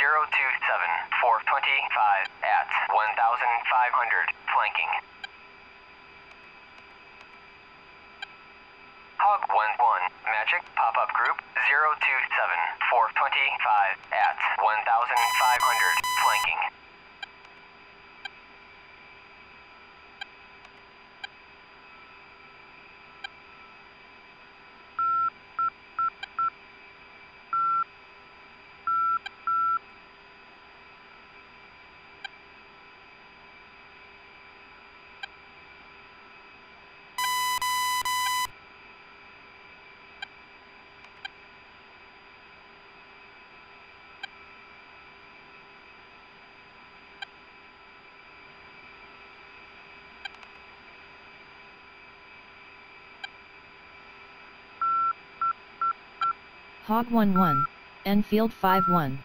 027-425 at 1,500 flanking. Hog 1-1 Magic pop-up group 027-425 at 1,500 flanking. Hog 1-1, Enfield 5-1.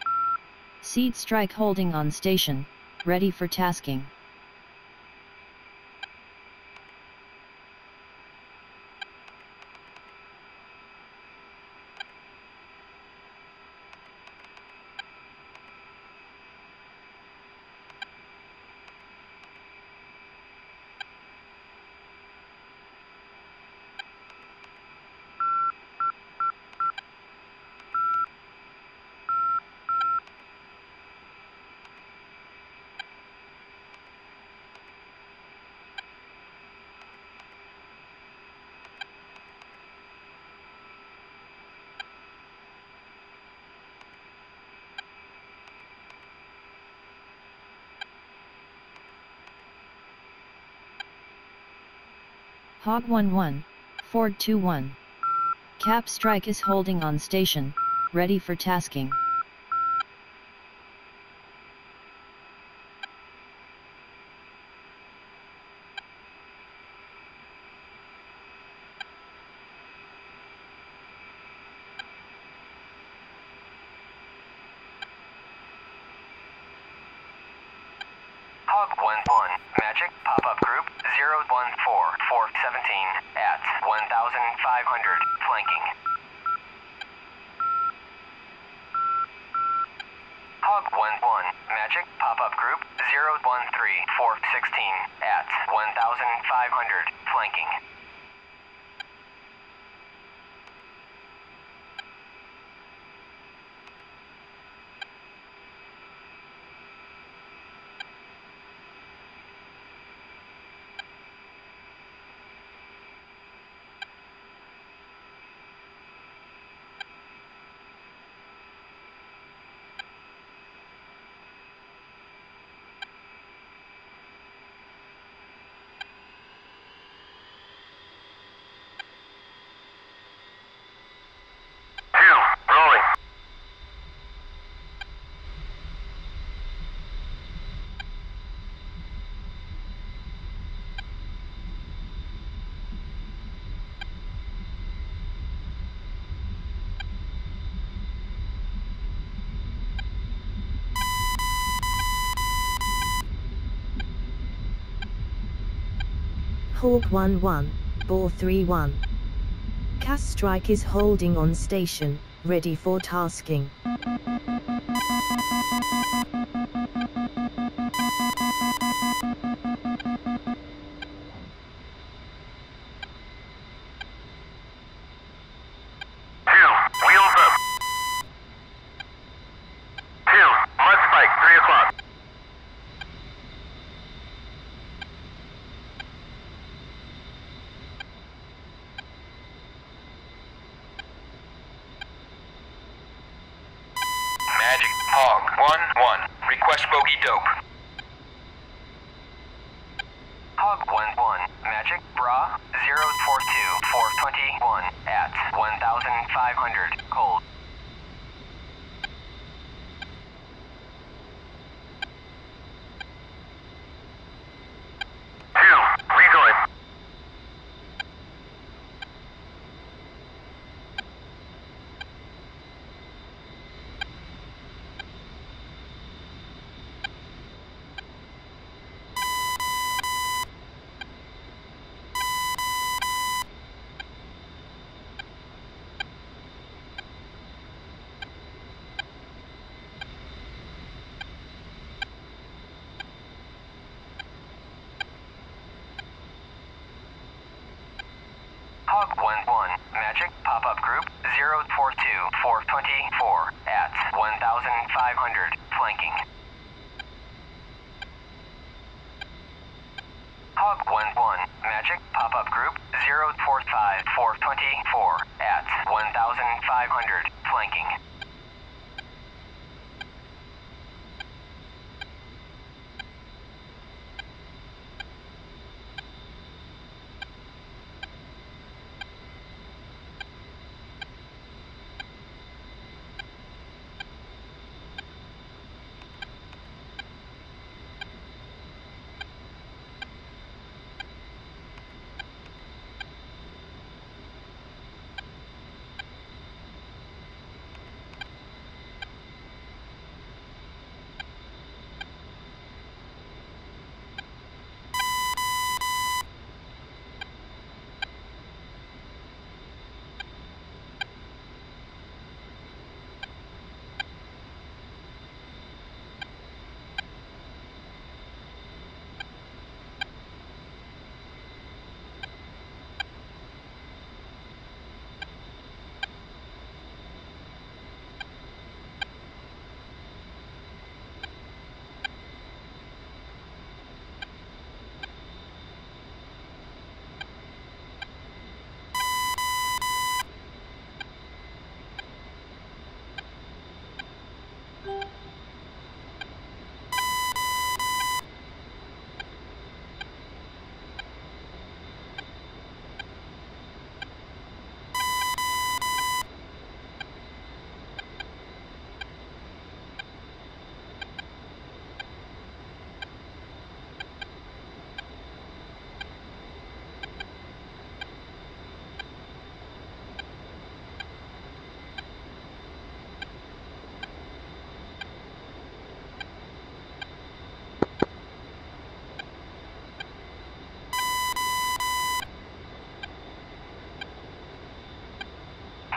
Seed strike holding on station, ready for tasking. Hog 1-1, Ford 2-1. Cap strike is holding on station, ready for tasking. Hog 1-1, Magic pop-up group 014417 at 1,500 flanking. Hog 1-1, Magic pop-up group 013416 at 1,500 flanking. Hog 1-1, Ball 3-1. Cast strike is holding on station, ready for tasking. Hog 1-1, request bogey dope. Hog 1-1, Magic bra 042421 at 1,500 cold. for 24 at 1,500 flanking. Hog 11 Magic pop-up group 045 for 24 at 1,500 flanking.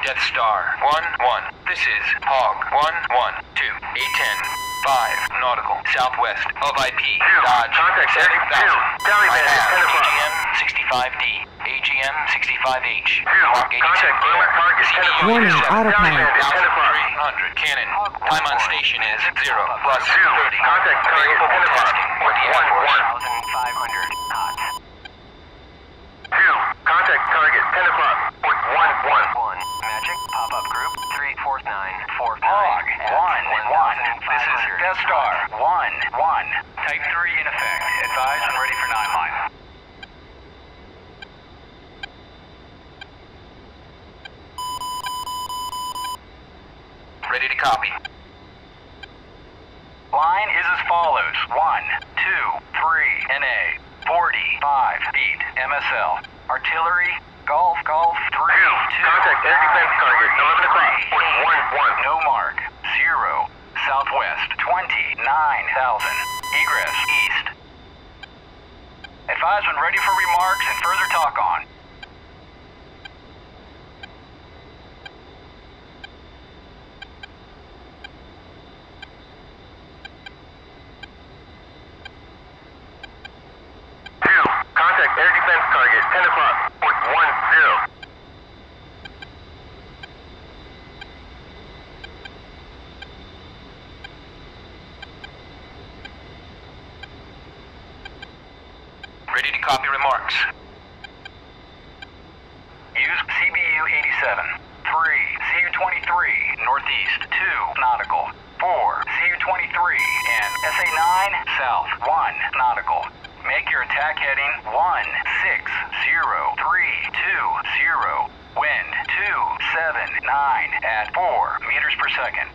Death Star 11, this is Hog 112, 810, 5 nautical, southwest of IP, Dodge 7000, I have AGM65D, AGM65H, Mark 87, warning, autopilot, 300, cannon, time on station is 0 plus 30, available for tasking with the Air Force. 1,500 knots. 2, contact target 10 o'clock with 1-1. Pop-up group 34949 at 1,500. This is Death Star 11. Type 3 in effect. Advised and ready for 9 mile. Ready to copy. Line is as follows: 1, 2, 3, NA, 45 feet, MSL, artillery. Golf, 3, 2, contact air defense target, 11 o'clock, 1-1, no mark, 0, southwest, 29,000, egress, east. Advise when ready for remarks and further talk on. Ready to copy remarks. Use CBU 87, 3, CU-23, northeast, 2, nautical, 4, CU-23, and SA-9, south, 1, nautical. Make your attack heading 160, 3, 2, 0, wind 279 at 4 meters per second.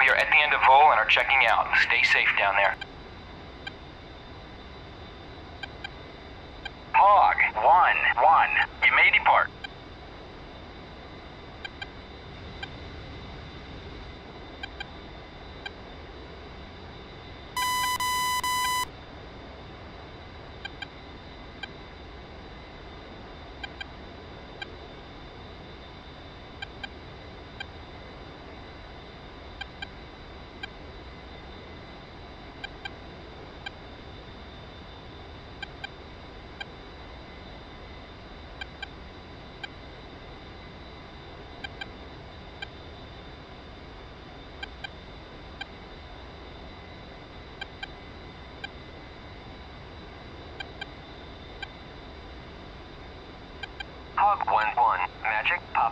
We are at the end of vol and are checking out. Stay safe down there. Hog 11, you may depart.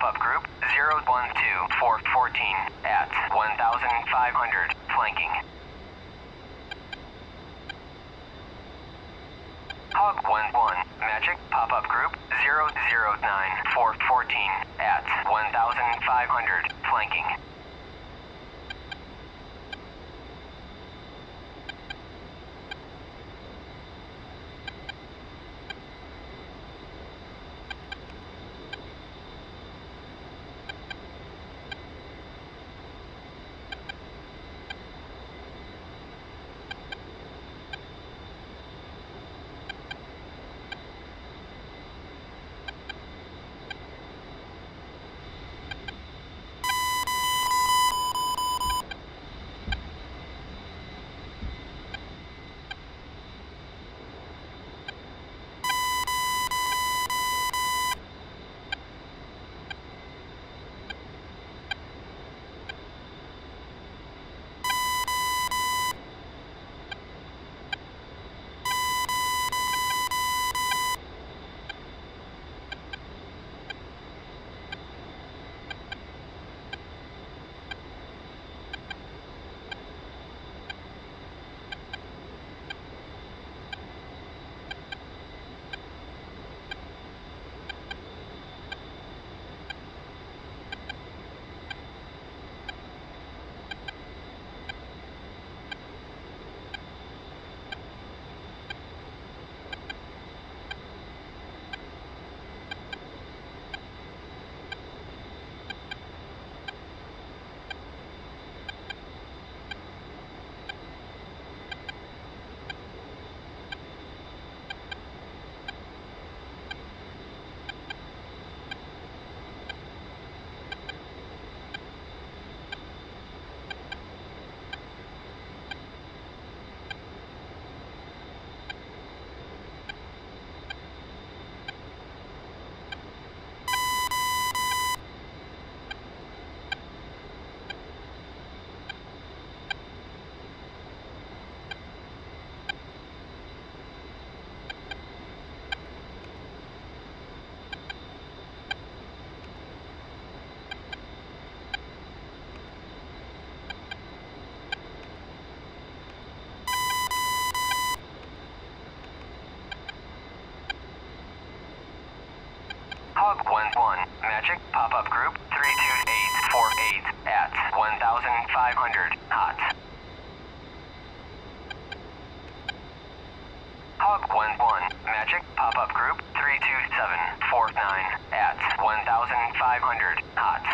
pop-up group 012-414 at 1,500 flanking. Hog 1-1, Magic, pop-up group 009-414 at 1,500 flanking. Hog 1-1, Magic, pop-up group 32848 at 1,500 hot. Hog 1-1, Magic, pop-up group 32749 at 1,500 hot.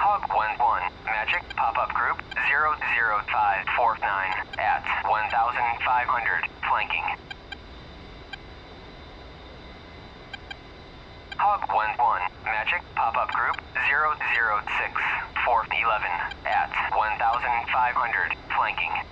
Hog 1-1, Magic, pop-up group 009-414 00549 at 1,500, flanking. Hog 1-1, Magic pop-up group 006-411 at 1,500, flanking.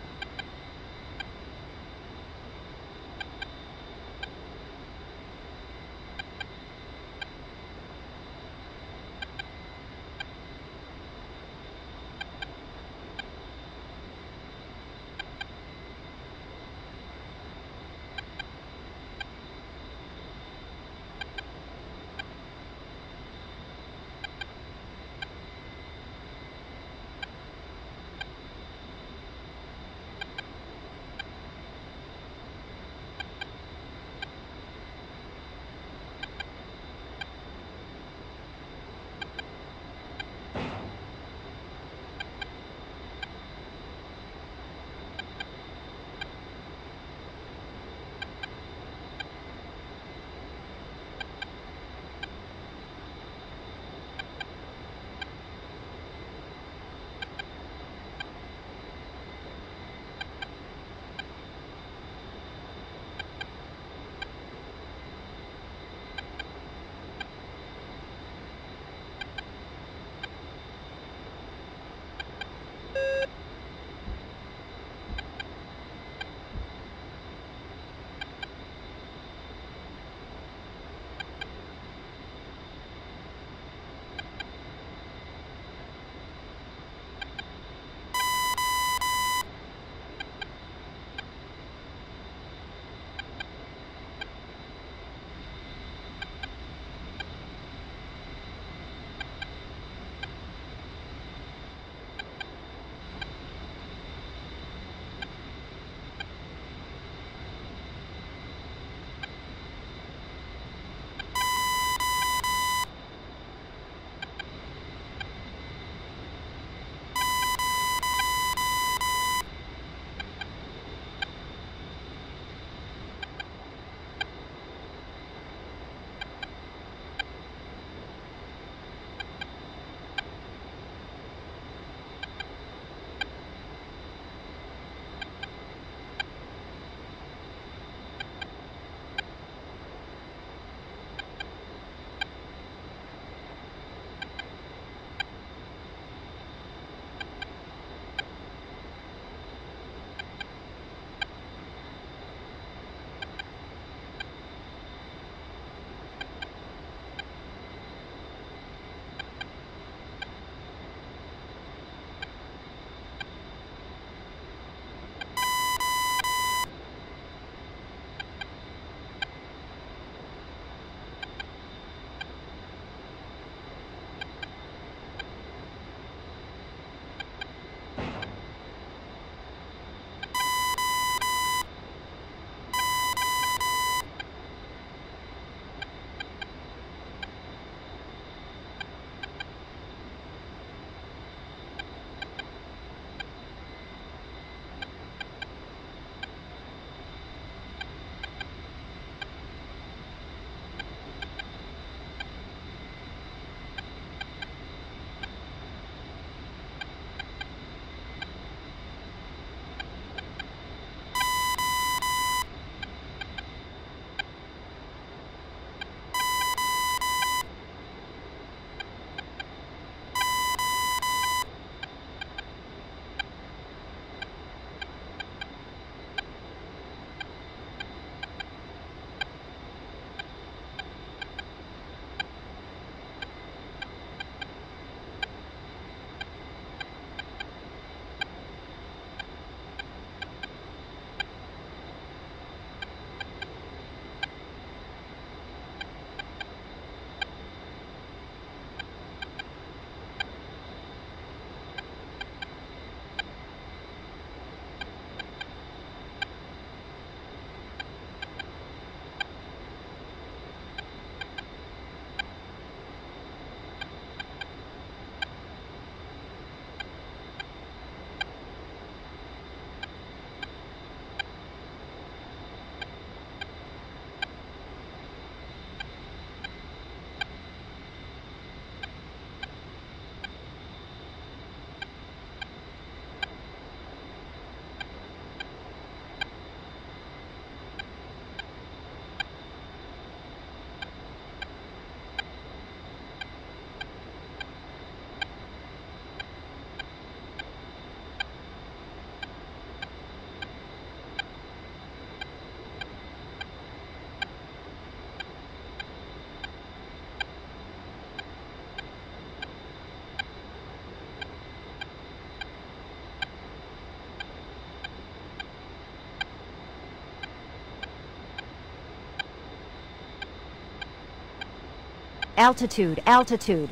Altitude, altitude.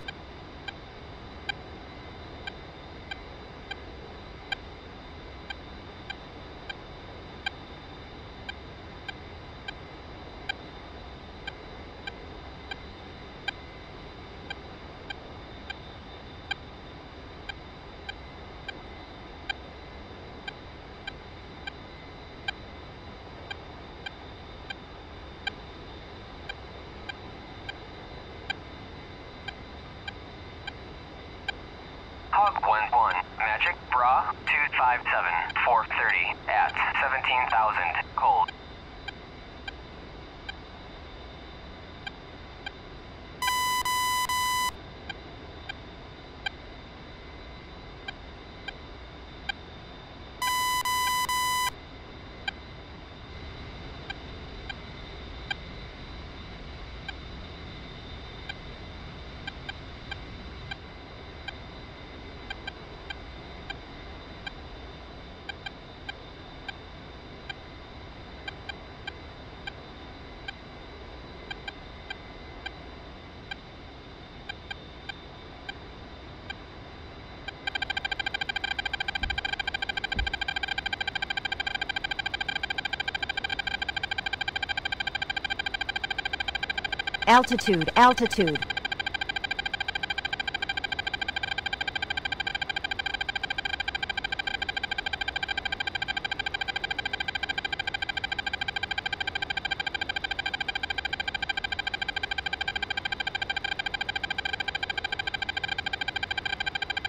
Altitude, altitude.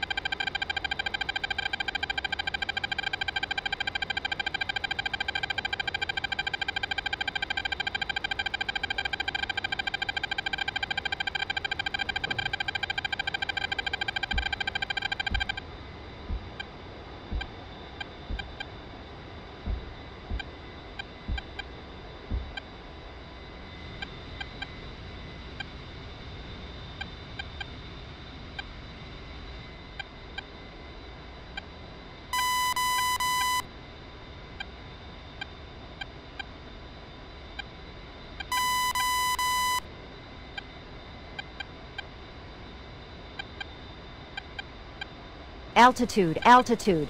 Altitude, altitude.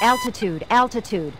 Altitude, altitude.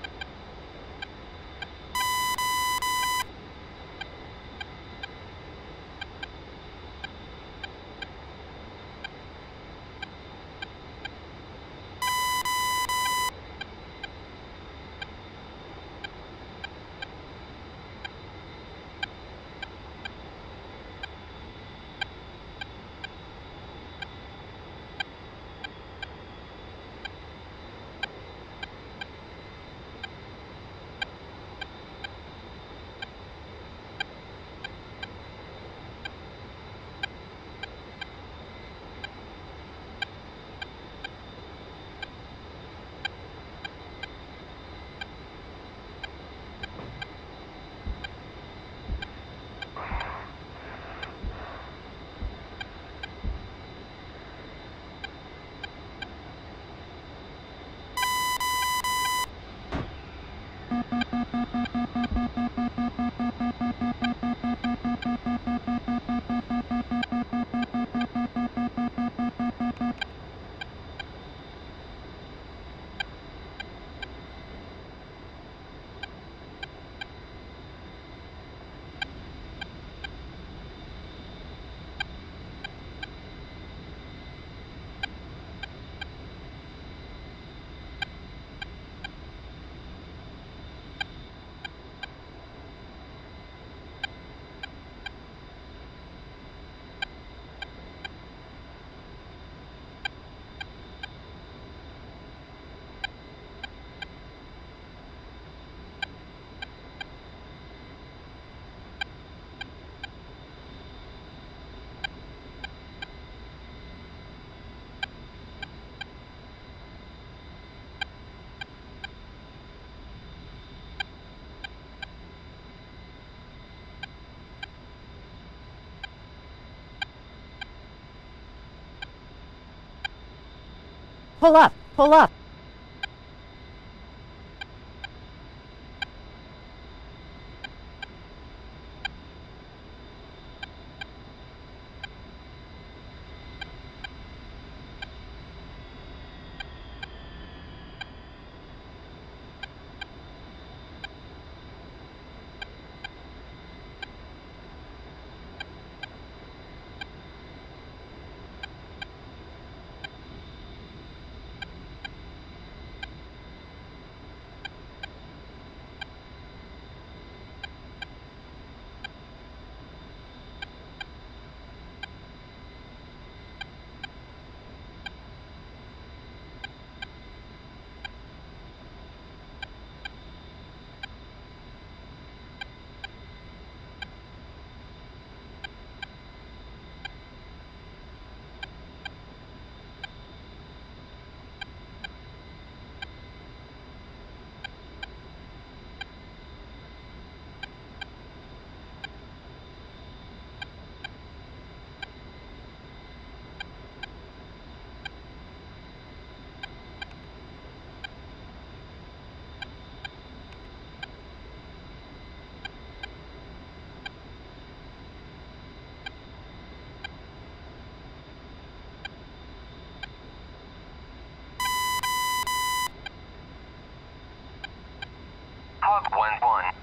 Pull up, pull up.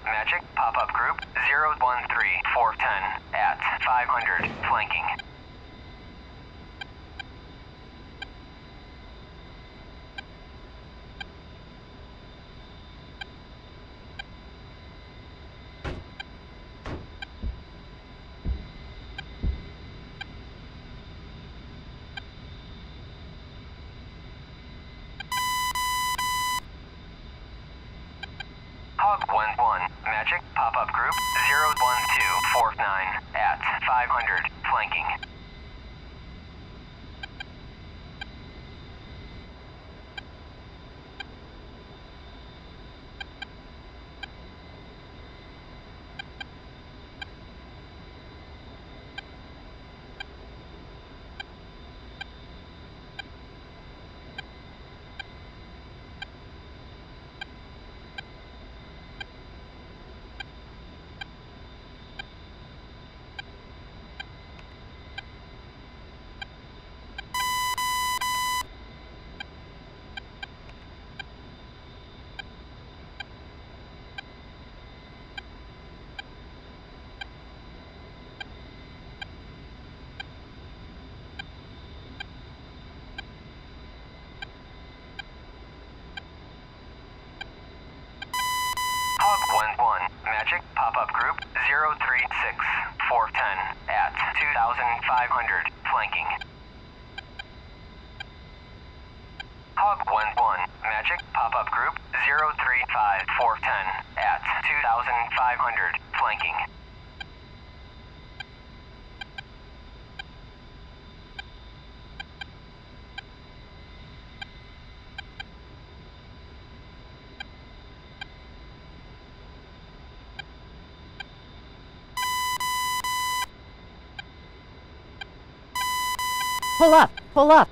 Magic pop-up group 013410 at 500 flanking. Pop-up group 01249 at 500 flanking. Magic pop-up group 036410 at 2500 flanking. Hog 11 Magic pop-up group 035410 at 2500 flanking. Pull up, pull up.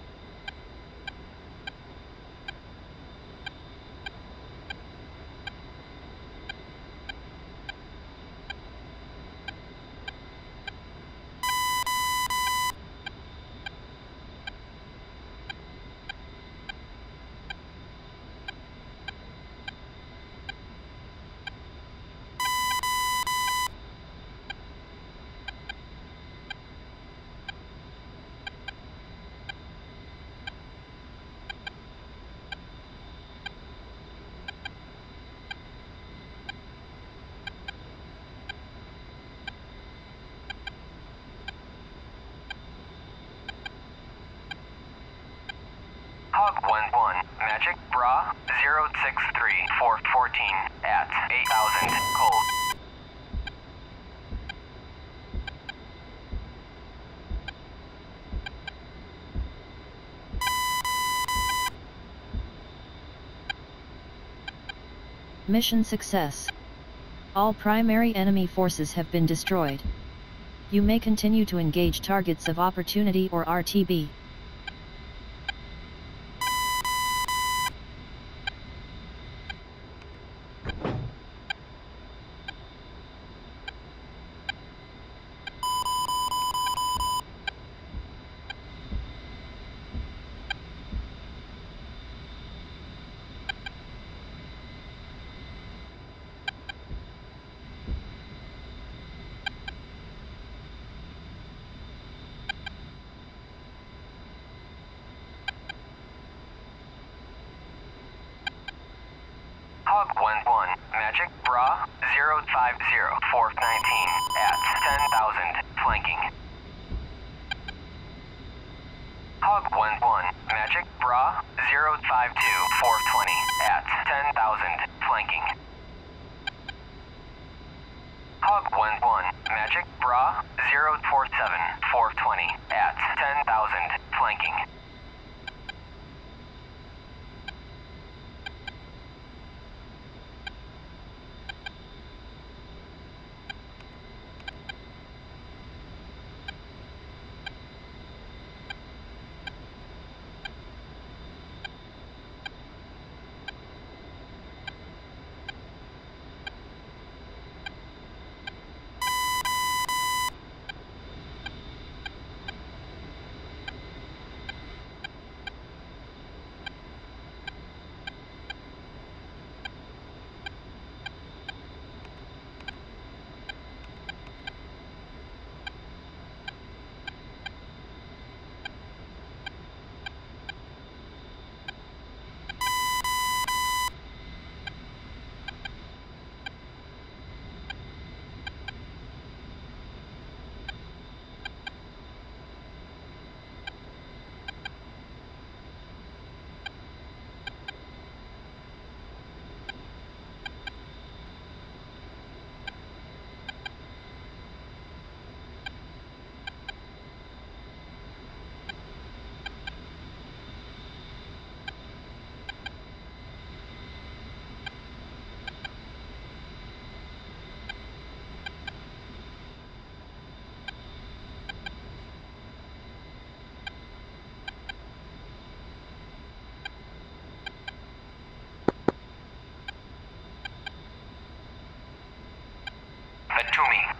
Hog 11 Magic Bra 063414 at 8000 cold. Mission success. All primary enemy forces have been destroyed. You may continue to engage targets of opportunity or RTB. log 11 Magic Bra 050419 at 10,000 flanking. Hog 11 Magic Bra 052420 at 10,000 flanking. Hog 11 Magic Bra 047420 at 10,000 flanking.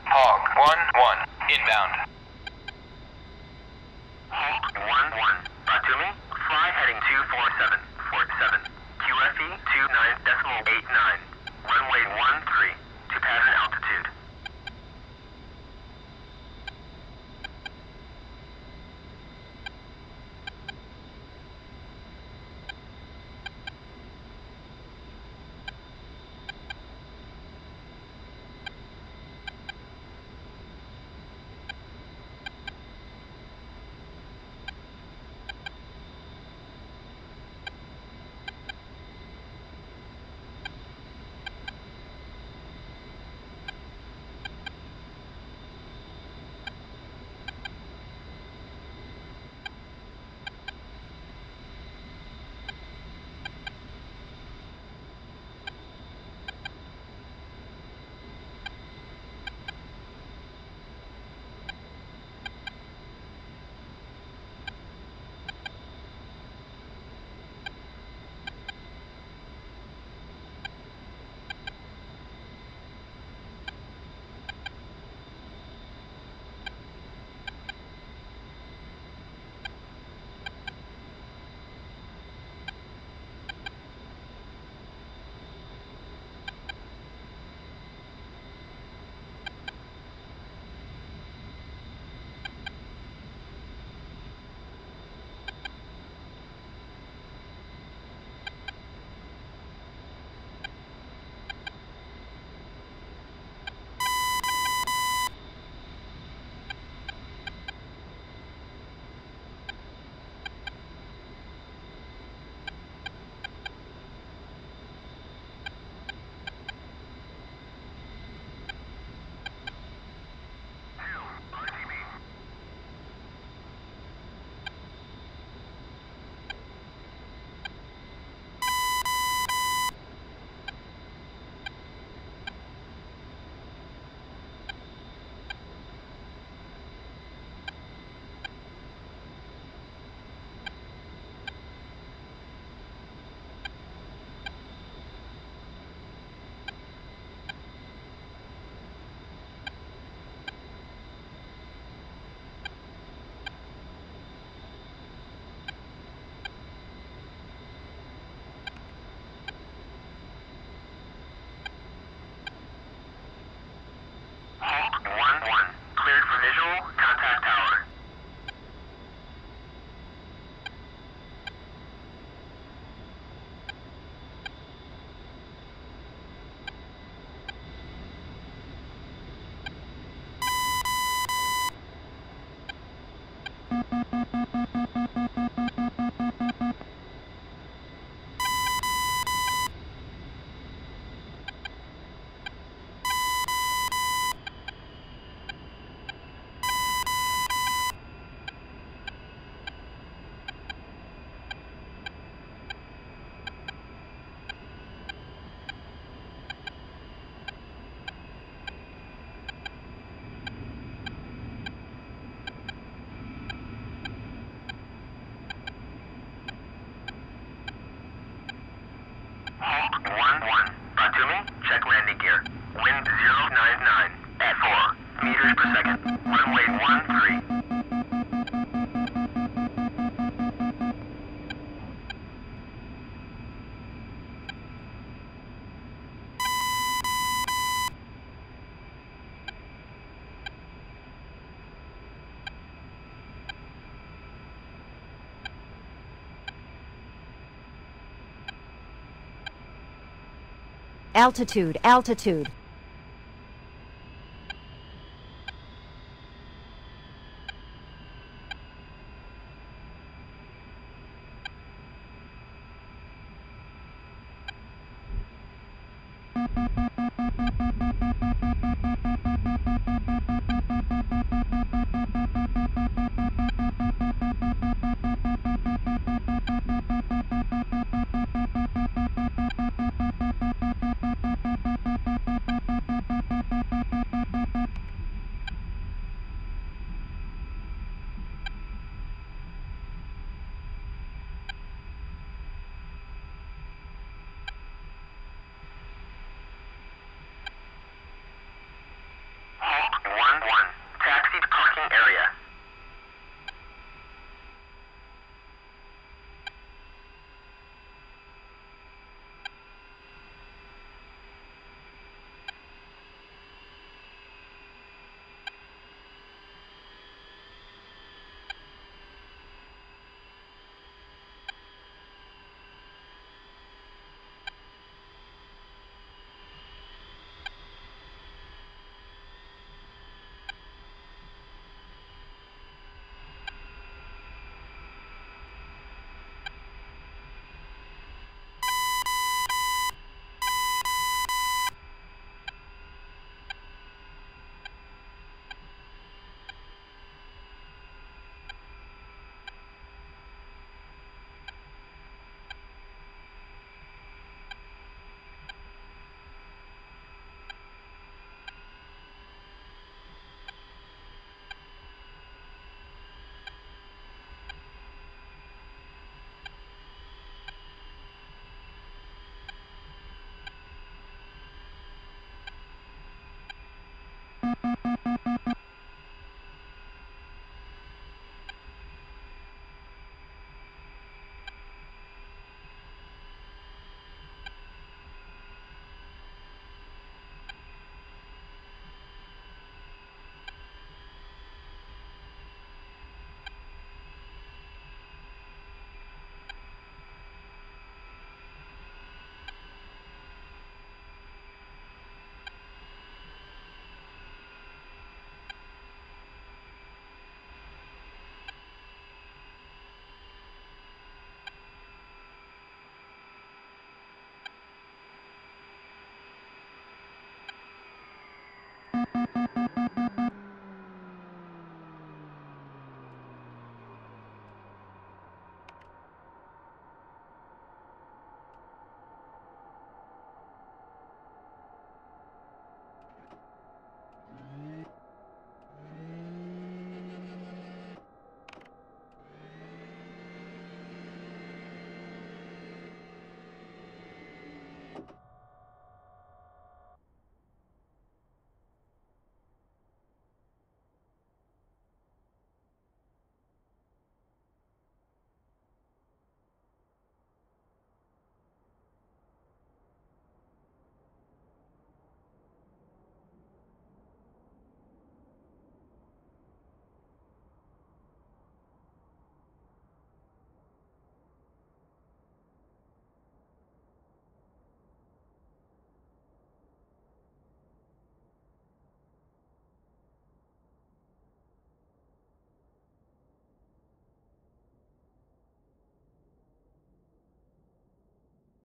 Hog 11 inbound. Hog 11 Batumi, fly heading 24747, QFE 29.89, runway 13 to pattern altitude. Altitude, altitude.